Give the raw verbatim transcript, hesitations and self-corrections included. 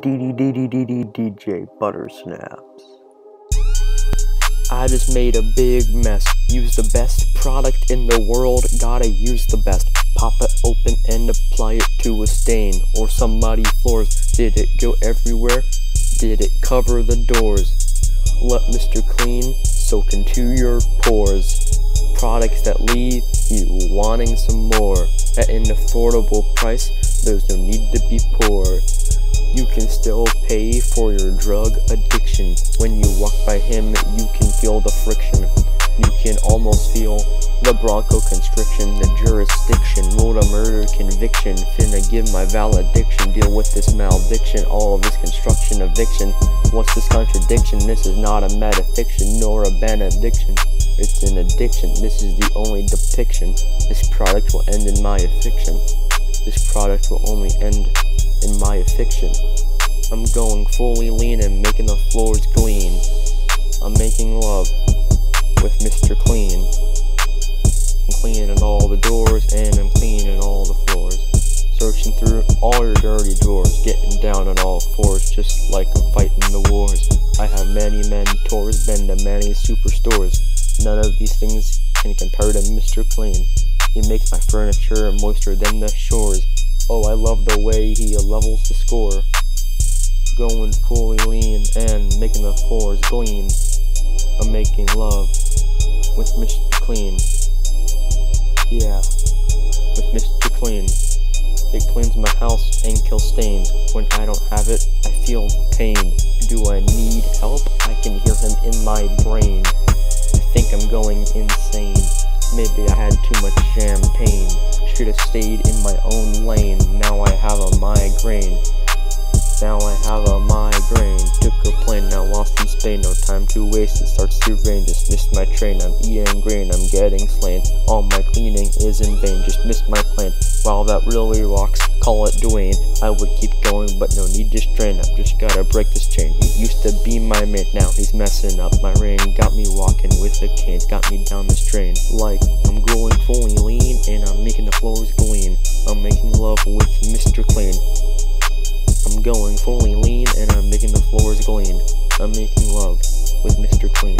D D D D D D D D J Buttersnaps. I just made a big mess. Use the best product in the world, gotta use the best. Pop it open and apply it to a stain or some muddy floors. Did it go everywhere? Did it cover the doors? Let Mister Clean soak into your pores. Products that leave you wanting some more. At an affordable price, there's no need to be poor. You can still pay for your drug addiction. When you walk by him, you can feel the friction. You can almost feel the bronchoconstriction. The jurisdiction ruled a murder conviction. Finna give my valediction. Deal with this malediction, all of this construction eviction. What's this contradiction? This is not a metafiction nor a benediction. It's an addiction. This is the only depiction. This product will end in my affliction. This product will only end in my affliction. I'm going fully lean and making the floors gleam. I'm making love with Mister Clean. I'm cleaning all the doors and I'm cleaning all the floors. Searching through all your dirty drawers, getting down on all fours, just like I'm fighting the wars. I have many mentors, been to many superstores. None of these things can compare to Mister Clean. He makes my furniture moister than the shores. Oh, I love the way he levels the score. Going fully lean and making the floors gleam. I'm making love with Mister Clean. Yeah, with Mister Clean. It cleans my house and kills stains. When I don't have it, I feel pain. Do I need help? I can hear him in my brain. I think I'm going insane. Maybe I had too much champagne. Should have stayed in my own lane. Now I have a migraine. Now I have a migraine. Took a plane, now lost in Spain. No time to waste, it starts to rain. Just missed my train, I'm eating grain, I'm getting slain. All my cleaning is in vain, just missed my plane. Wow, that really rocks, call it Dwayne. I would keep going, but no need to strain. I've just gotta break this chain. He used to be my mate, now he's messing up my reign. Got me walking with a cane, got me down this drain. Like, I'm going fully lean, and I'm making the floors glean. I'm making love with Mister Clean. I'm going fully lean and I'm making the floors glean. I'm making love with Mister Clean.